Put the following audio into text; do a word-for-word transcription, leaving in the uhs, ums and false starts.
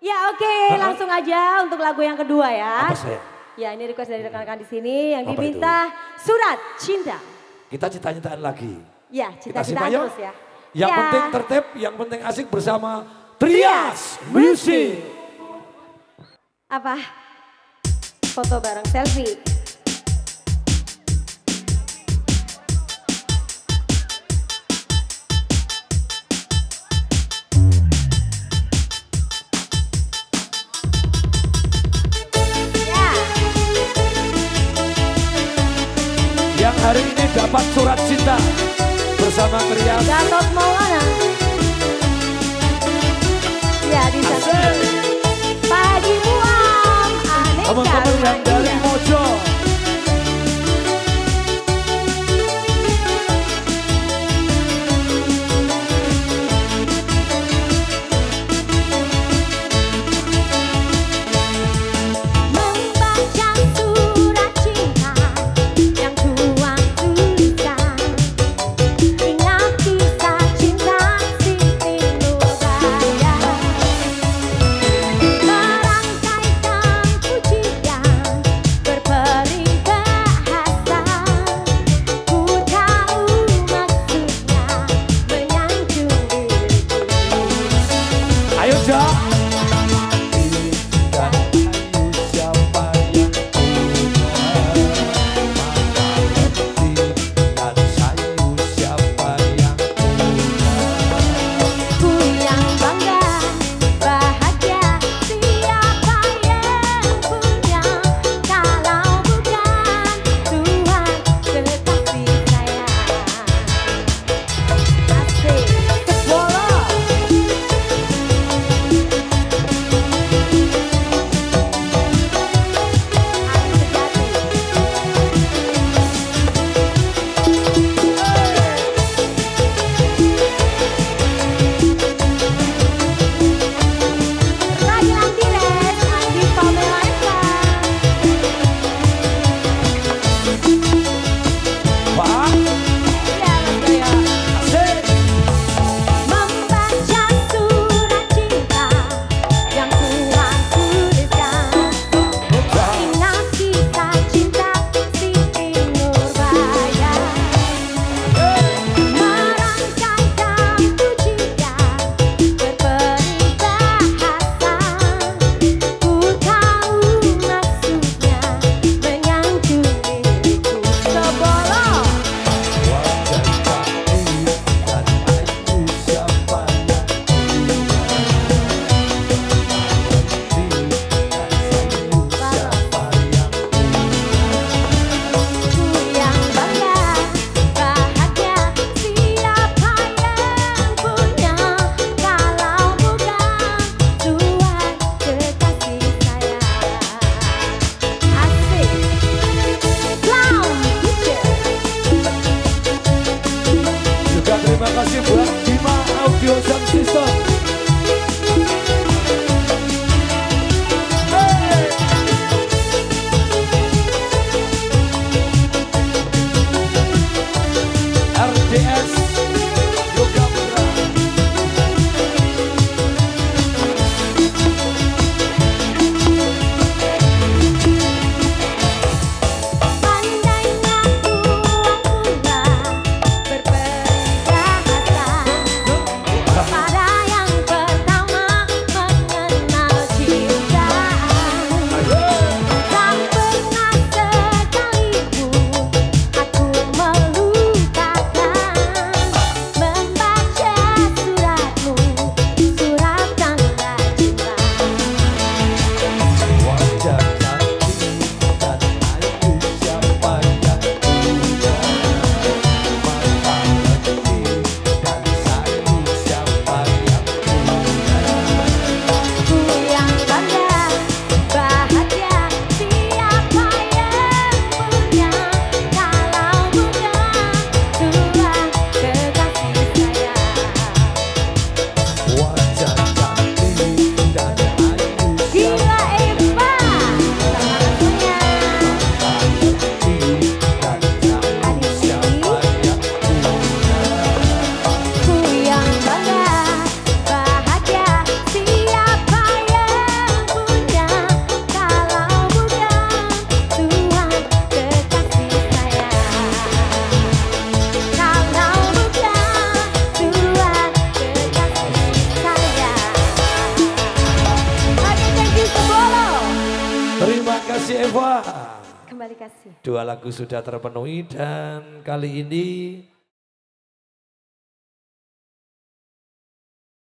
Ya oke, okay. Langsung aja untuk lagu yang kedua ya. Apa saya? Ya ini request dari rekan-rekan di sini yang apa diminta itu? Surat Cinta. Kita cita-citaan lagi. Ya, cita-citaan terus ya. Yang ya. penting tertib, yang penting asik bersama Trias Music. Apa? Foto bareng selfie. Hari ini dapat surat cinta bersama Trias. Gatot Maulana. Ya di sana. Pagi buang aneka. Teman-teman yang dari Mojo. kasih Eva. Kembali kasih. Dua lagu sudah terpenuhi dan kali ini